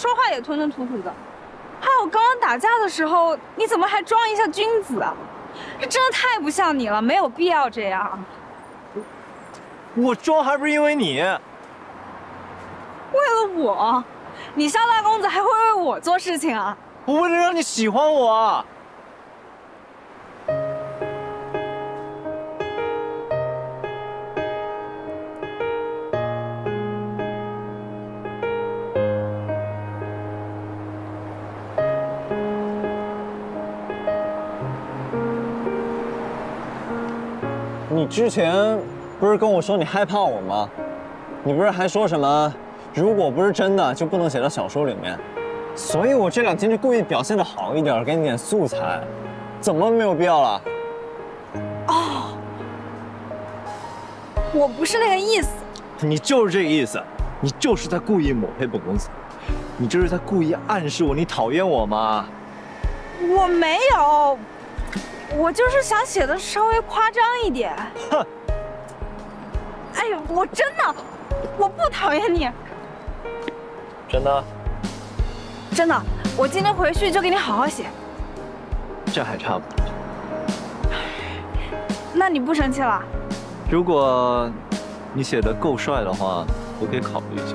说话也吞吞吐吐的。还有刚刚打架的时候，你怎么还装一下君子啊？这真的太不像你了，没有必要这样。我装还不是因为你？为了我，你萧大公子还会为我做事情啊？我为了让你喜欢我。 你之前不是跟我说你害怕我吗？你不是还说什么如果不是真的就不能写到小说里面？所以我这两天就故意表现的好一点，给你点素材，怎么没有必要了？哦，我不是那个意思。你就是这个意思，你就是在故意抹黑本公子，你这是在故意暗示我你讨厌我吗？我没有。 我就是想写的稍微夸张一点。哼！哎呦，我真的，我不讨厌你。真的？真的，我今天回去就给你好好写。这还差不多。那你不生气了？如果你写的够帅的话，我可以考虑一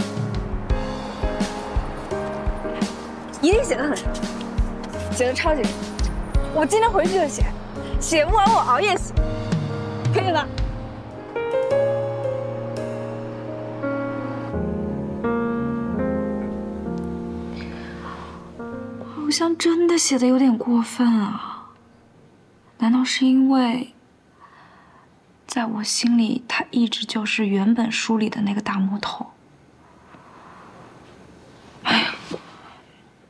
下。一定写的很帅，写的超级帅。我今天回去就写。 写不完我熬夜写，可以吧？好像真的写的有点过分啊！难道是因为，在我心里他一直就是原本书里的那个大魔头？哎呀，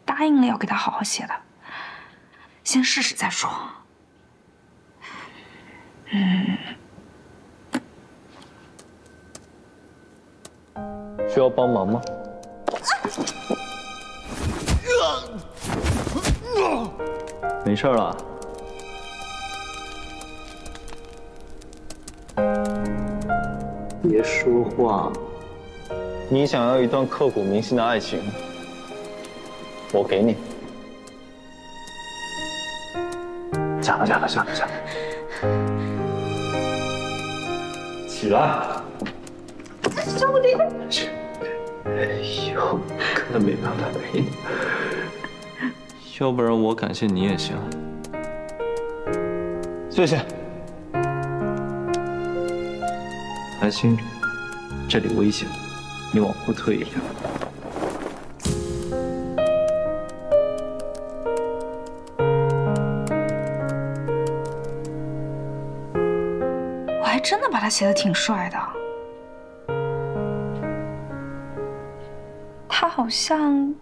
答应了要给他好好写的，先试试再说。 需要帮忙吗？没事了。别说话。你想要一段刻骨铭心的爱情，我给你。讲了，讲了，讲了，讲了。 起来，兄弟！哎呦，根本没办法陪你，要不然我感谢你也行。谢谢。安心，这里危险，你往后退一点。我还真的把他写的挺帅的，他好像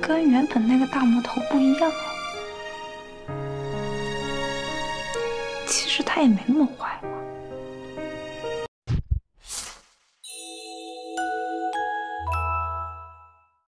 跟原本那个大魔头不一样哦。其实他也没那么坏。